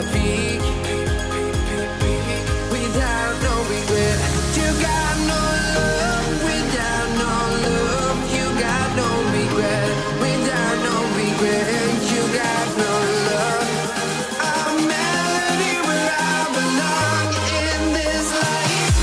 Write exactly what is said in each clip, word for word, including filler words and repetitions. the peak without no regret. You got no love without no love. You got no regret without no regret. You got no love. A melody where I belong in this life.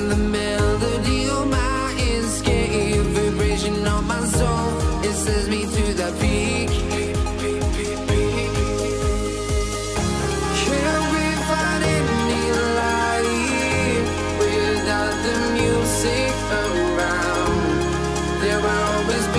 The melody of my escape, vibration of my soul, it sends me to the peak. Can we find any life without the music around? There will always be